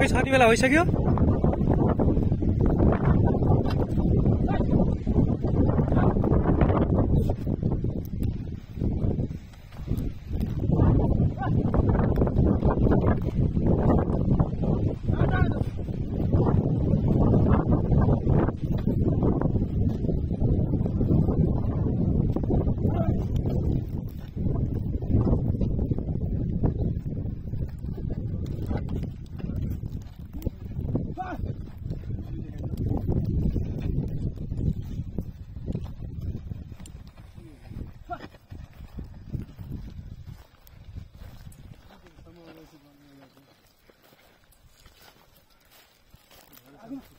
Cái sao đi về là hồi kia I